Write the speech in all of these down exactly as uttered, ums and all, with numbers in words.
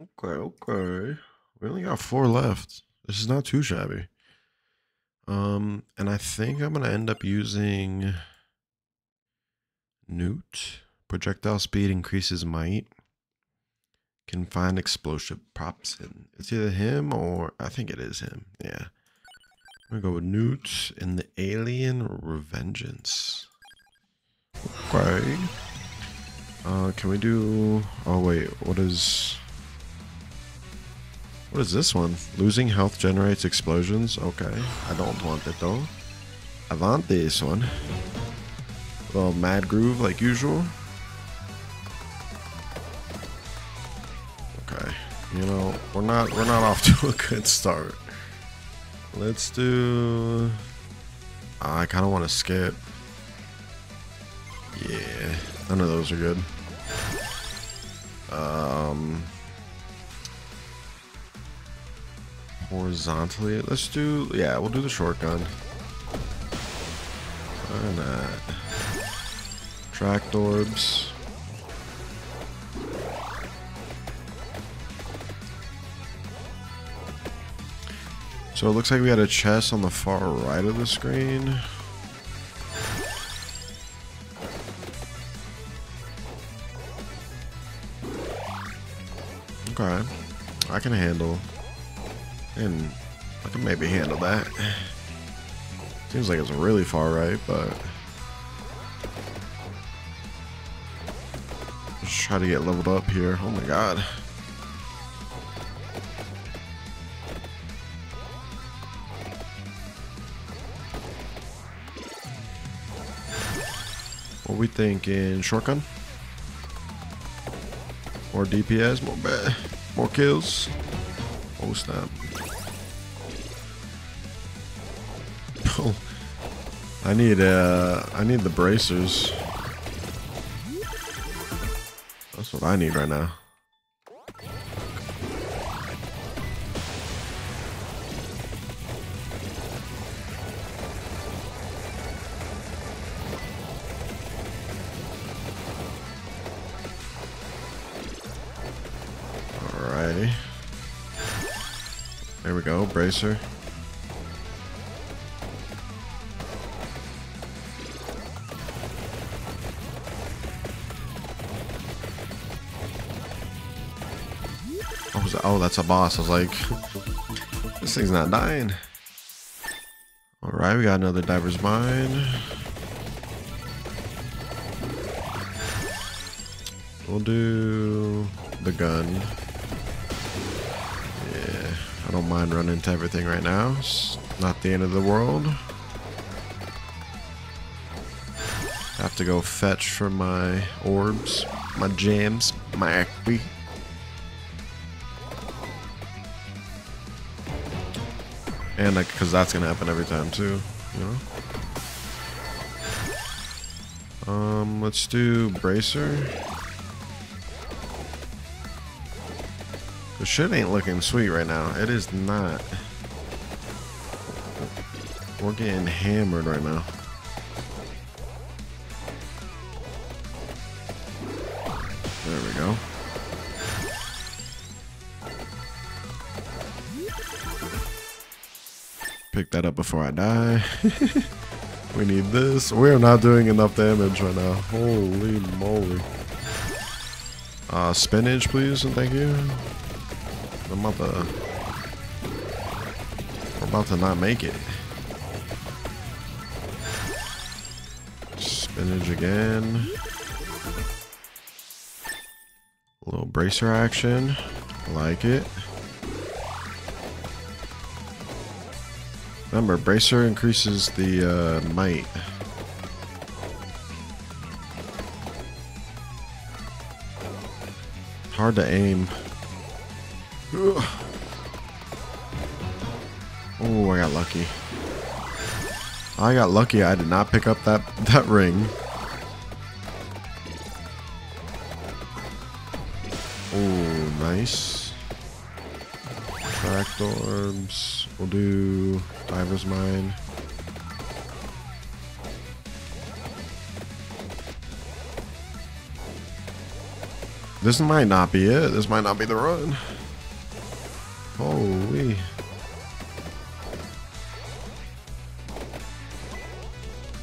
Okay, okay. We only got four left. This is not too shabby. Um, and I think I'm going to end up using Newt. Projectile speed increases might. Can find explosive props in. It's either him or... I think it is him. Yeah. I'm going to go with Newt in the Alien Revengeance. Okay. Uh, can we do... Oh, wait. What is... What is this one? Losing health generates explosions. Okay. I don't want it, though. I want this one. A little mad groove like usual. Okay. You know, we're not we're not off to a good start. Let's do... I kind of want to skip. Yeah. None of those are good. Um... Horizontally, let's do, yeah, we'll do the shotgun. Why not? Tracked orbs. So it looks like we had a chest on the far right of the screen. Okay, I can handle. And I can maybe handle that. Seems like it's really far right, but... Let's try to get leveled up here. Oh my god. What we thinking? Shotgun? More D P S? More bad. More kills? Oh snap. I need uh I need the bracers. That's what I need right now. Alrighty. There we go, bracer. Oh, that's a boss. I was like, this thing's not dying. Alright, we got another diver's mine. We'll do the gun. Yeah, I don't mind running into everything right now. It's not the end of the world. I have to go fetch for my orbs, my gems, my X P. And like, because that's gonna happen every time too, you know. Um, let's do bracer. The shit ain't looking sweet right now. It is not. We're getting hammered right now. There we go. Pick that up before I die. We need this. We are not doing enough damage right now. Holy moly. Uh, spinach, please, and thank you. I'm about to... I'm about to not make it. Spinach again. A little bracer action. I like it. Remember, bracer increases the uh, might. Hard to aim. Ugh. Oh, I got lucky. I got lucky. I did not pick up that that ring. Oh, nice. Tracked orbs. We'll do Diver's Mine. This might not be it. This might not be the run. Holy.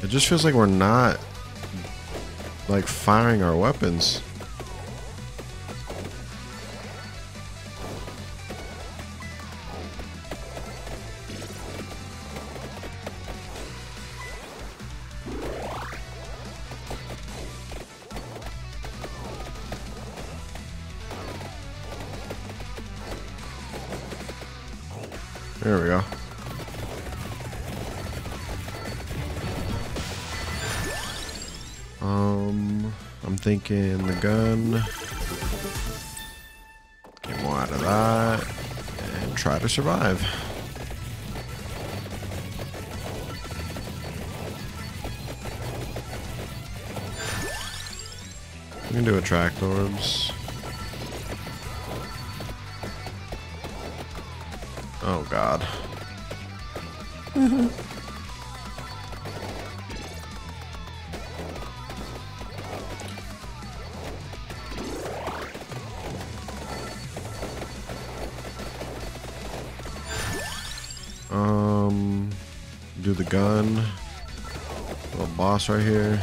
It just feels like we're not, like, firing our weapons. There we go. Um, I'm thinking the gun. Get more out of that and try to survive. We can do attract orbs. Oh God. Mm-hmm. Um, do the gun. Little boss right here.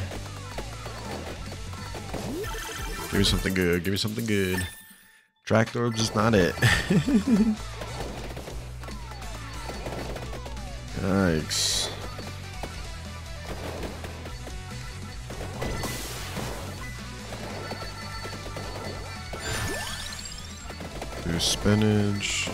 Give me something good. Give me something good. Tract orbs is not it. Yikes. Do spinach.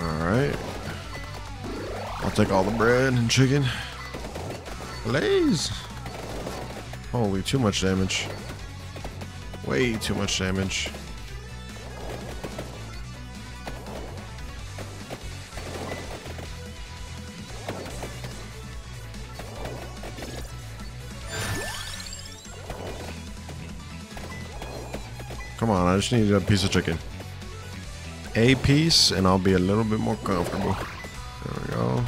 Alright. I'll take all the bread and chicken. Please. Holy, too much damage. Way too much damage. Come on, I just need a piece of chicken. A piece, and I'll be a little bit more comfortable. There we go.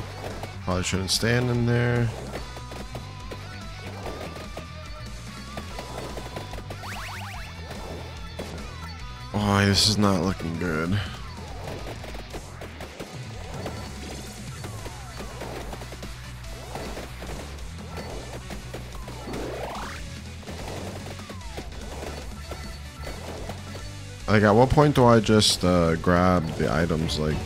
Probably shouldn't stand in there. Oh, this is not looking good. Like, at what point do I just uh, grab the items? Like,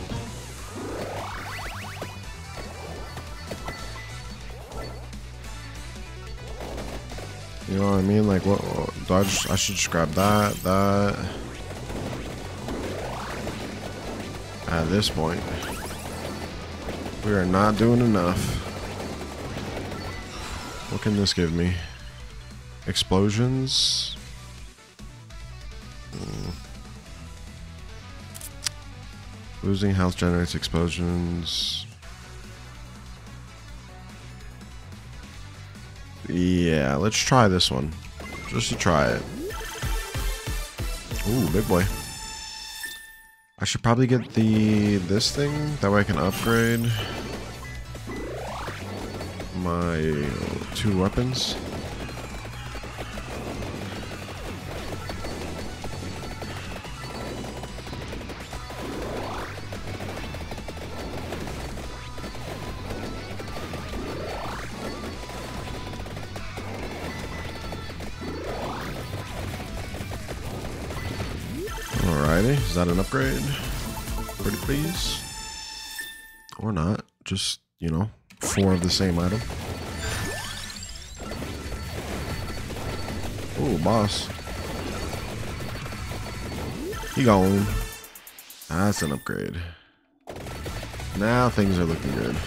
you know what I mean? Like, what? Do I just? I should just grab that. That. At this point, we are not doing enough. What can this give me? Explosions? Mm. Losing health generates explosions. Yeah, let's try this one. Just to try it. Ooh, big boy. I should probably get the this thing, that way I can upgrade my two weapons. Is that an upgrade? Pretty please. Or not. Just, you know, four of the same item. Ooh, boss. He gone. That's an upgrade. Now things are looking good.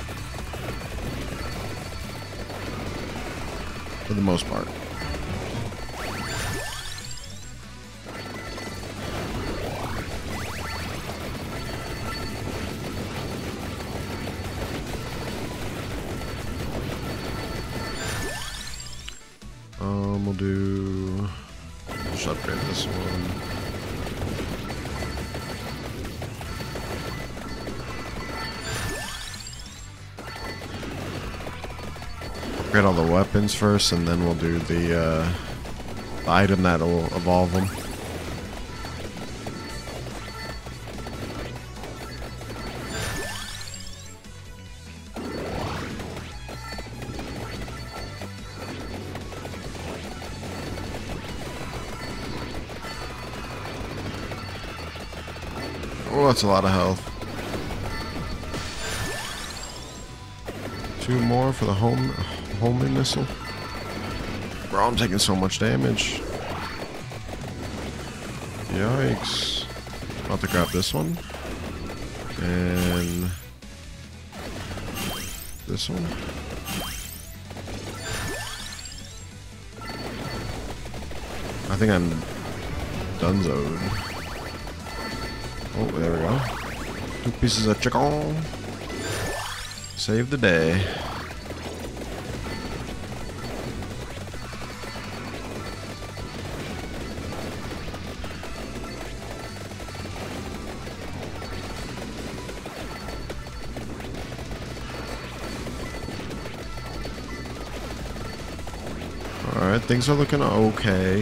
For the most part. Do just upgrade this one. Upgrade all the weapons first, and then we'll do the, uh, the item that will evolve them. Oh, that's a lot of health. Two more for the home... homing missile. Bro, I'm taking so much damage. Yikes. About to grab this one. And this one. I think I'm dunzoed. Oh, there we go. Two pieces of chicken. Save the day. Alright, things are looking okay.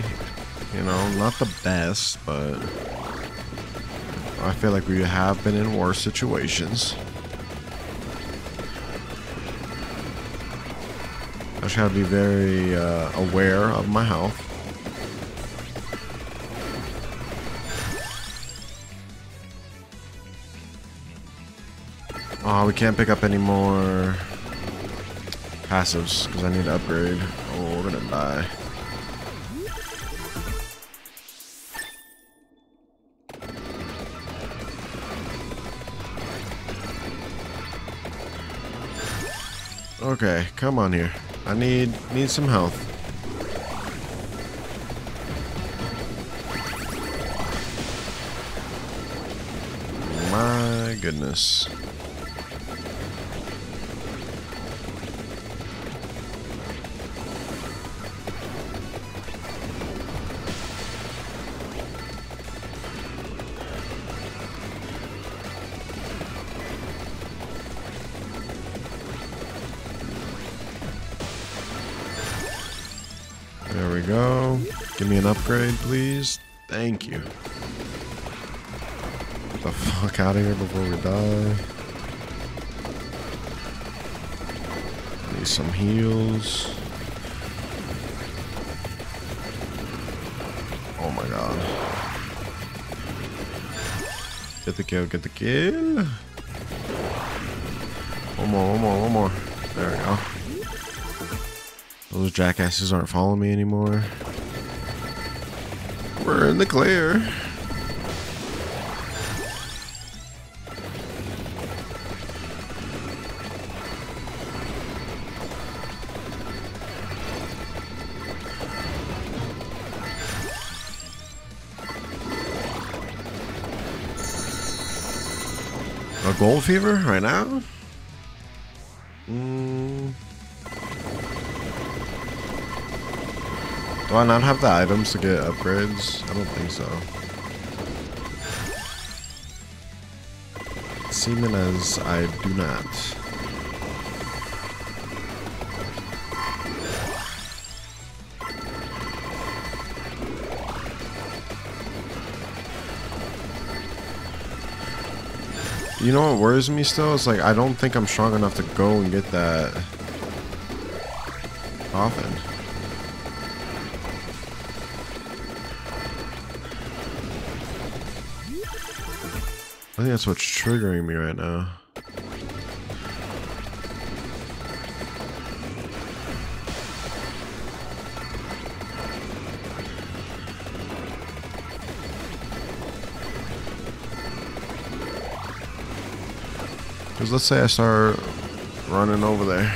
You know, not the best, but I feel like we have been in worse situations. I just gotta be very uh, aware of my health. Oh, we can't pick up any more passives because I need to upgrade. Oh, we're gonna die. Okay, come on here. I need need some health. My goodness. There we go. Give me an upgrade, please. Thank you. Get the fuck out of here before we die. Need some heals. Oh my god. Get the kill, get the kill. One more, one more, one more. There we go. Those jackasses aren't following me anymore. We're in the clear. A gold fever right now? Mm. Do I not have the items to get upgrades? I don't think so. Seeming as I do not. You know what worries me still? It's like I don't think I'm strong enough to go and get that often. I think that's what's triggering me right now. Because let's say I start running over there.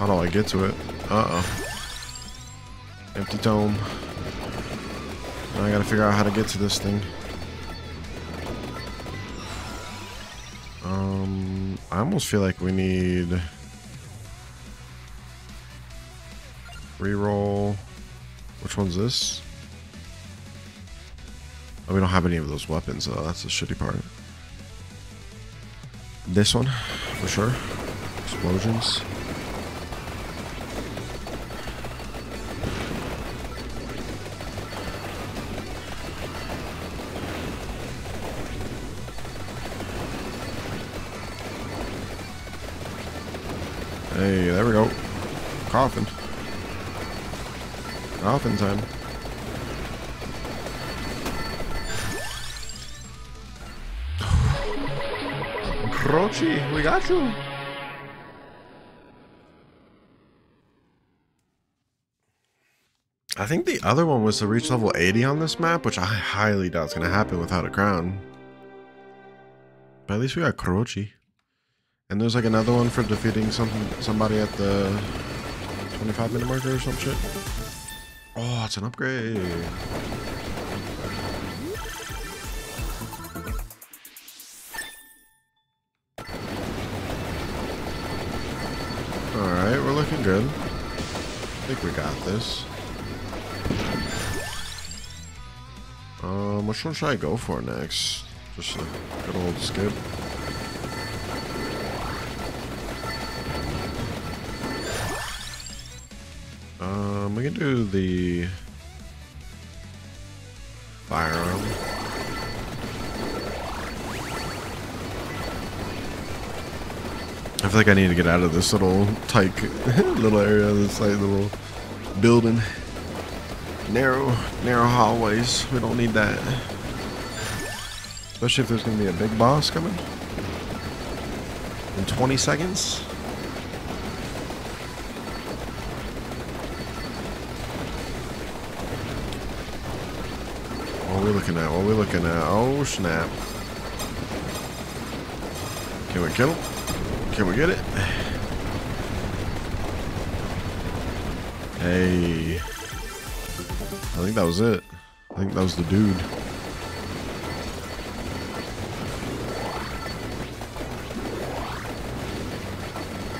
How do I get to it? Uh-oh. Empty dome. Now I gotta figure out how to get to this thing. Um, I almost feel like we need... Reroll. Which one's this? Oh, we don't have any of those weapons, though. That's the shitty part. This one, for sure. Explosions. Hey, there we go. Coffin. Coffin time. Krochi, we got you. I think the other one was to reach level eighty on this map, which I highly doubt is going to happen without a crown. But at least we got Krochi. And there's like another one for defeating something, somebody at the twenty-five minute marker or some shit. Oh, it's an upgrade. Alright, we're looking good. I think we got this. Um, which one should I go for next? Just a good old skip. Um, we can do the firearm. I feel like I need to get out of this little tight little area, this like little building. Narrow, narrow hallways. We don't need that. Especially if there's gonna be a big boss coming in twenty seconds. What are we looking at? What are we looking at? Oh, snap. Can we kill him? Can we get it? Hey. I think that was it. I think that was the dude.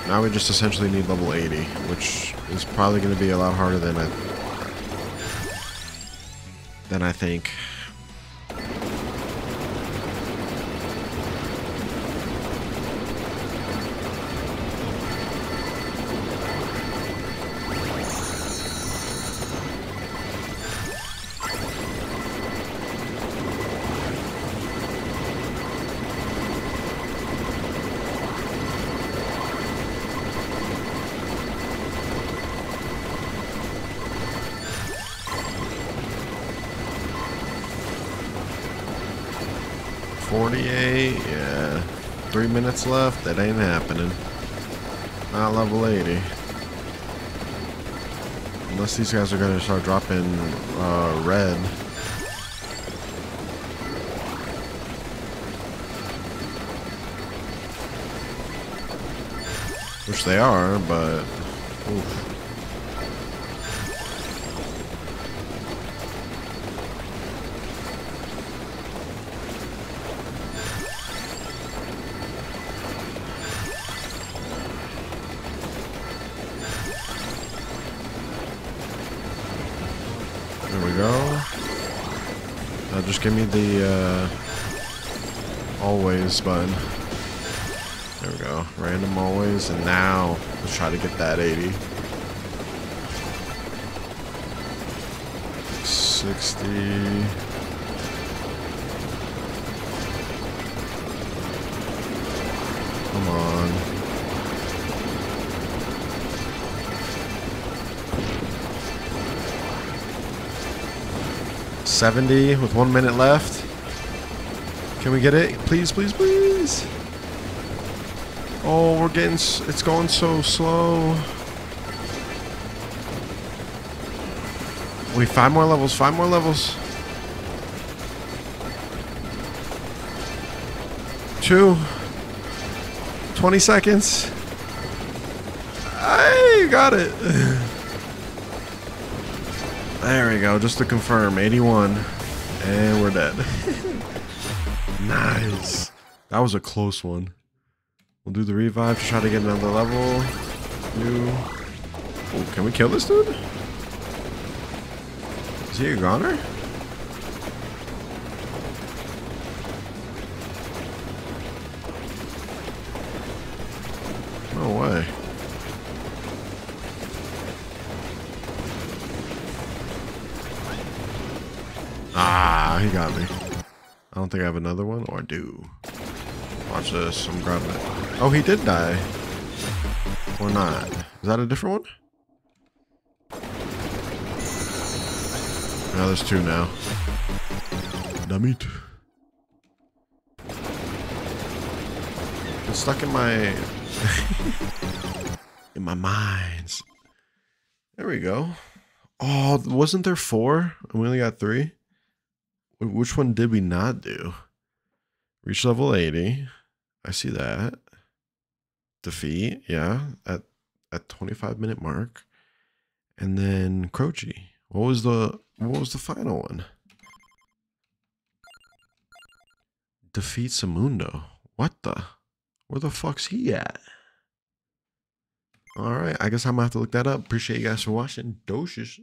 Now we just essentially need level eighty, which is probably going to be a lot harder than I, than I think. forty-eight, yeah. Three minutes left, that ain't happening. Not level eighty. Unless these guys are gonna start dropping uh, red. Which they are, but oof. Uh, just give me the uh, always button. There we go. Random always, and now let's try to get that eighty. sixty. Come on. seventy with one minute left. Can we get it? Please, please, please. Oh, we're getting, it's going so slow. Wait, five more levels, five more levels. Two. twenty seconds. I got it. There we go, just to confirm, eighty-one, and we're dead. Nice. That was a close one. We'll do the revive to try to get another level. New. Ooh, can we kill this dude? Is he a goner? No way. Ah, he got me. I don't think I have another one, or I do. Watch this, I'm grabbing it. Oh, he did die. Or not. Is that a different one? No, there's two now. Damn it. It's stuck in my... in my minds. There we go. Oh, wasn't there four? And we only got three? Which one did we not do? Reach level eighty. I see that. Defeat, yeah, at at twenty-five minute mark. And then Krochi. What was the what was the final one? Defeat Samundo. What the? Where the fuck's he at? Alright, I guess I'm gonna have to look that up. Appreciate you guys for watching. Doshish.